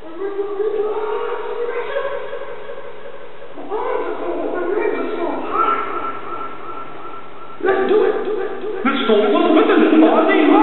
Let's do it. Let's talk about the little body.